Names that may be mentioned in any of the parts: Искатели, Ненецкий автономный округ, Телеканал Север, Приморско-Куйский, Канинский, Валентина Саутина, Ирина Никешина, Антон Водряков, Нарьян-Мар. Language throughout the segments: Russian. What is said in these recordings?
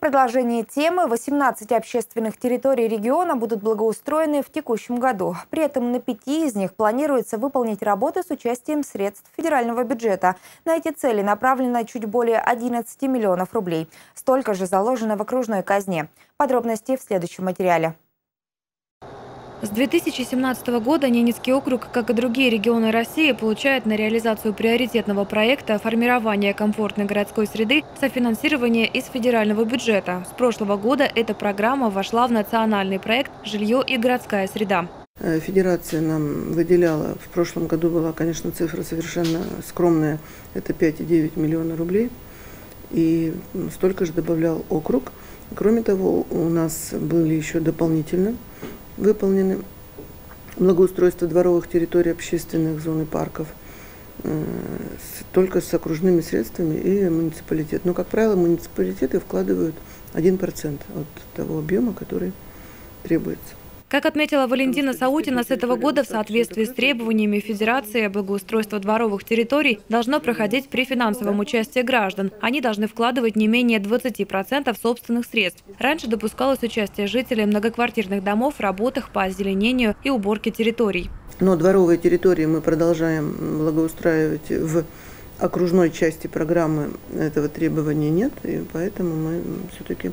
предложении темы 18 общественных территорий региона будут благоустроены в текущем году. При этом на 5 из них планируется выполнить работы с участием средств федерального бюджета. На эти цели направлено чуть более 11 миллионов рублей. Столько же заложено в окружной казне. Подробности в следующем материале. С 2017 года Ненецкий округ, как и другие регионы России, получает на реализацию приоритетного проекта формирования комфортной городской среды» софинансирование из федерального бюджета. С прошлого года эта программа вошла в национальный проект «Жилье и городская среда». Федерация нам выделяла, в прошлом году была, конечно, цифра совершенно скромная, это 5,9 миллиона рублей. И столько же добавлял округ. Кроме того, у нас были еще дополнительно выполнены благоустройство дворовых территорий, общественных зон и парков только с окружными средствами и муниципалитет. Но, как правило, муниципалитеты вкладывают 1% от того объема, который требуется. Как отметила Валентина Саутина, с этого года в соответствии с требованиями Федерации благоустройство дворовых территорий должно проходить при финансовом участии граждан. Они должны вкладывать не менее 20% собственных средств. Раньше допускалось участие жителей многоквартирных домов в работах по озеленению и уборке территорий. Но дворовые территории мы продолжаем благоустраивать. В окружной части программы этого требования нет, и поэтому мы все-таки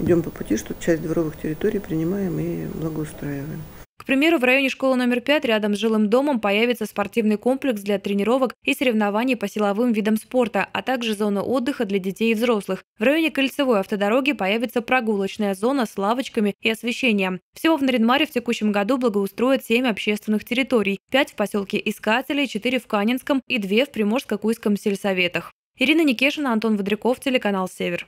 идем по пути, что часть дворовых территорий принимаем и благоустраиваем. К примеру, в районе школы номер 5 рядом с жилым домом появится спортивный комплекс для тренировок и соревнований по силовым видам спорта, а также зона отдыха для детей и взрослых. В районе кольцевой автодороги появится прогулочная зона с лавочками и освещением. Всего в Нарьян-Маре в текущем году благоустроят 7 общественных территорий, 5 в поселке Искатели, 4 в Канинском и 2 в Приморско-Куйском сельсоветах. Ирина Никешина, Антон Водряков, телеканал Север.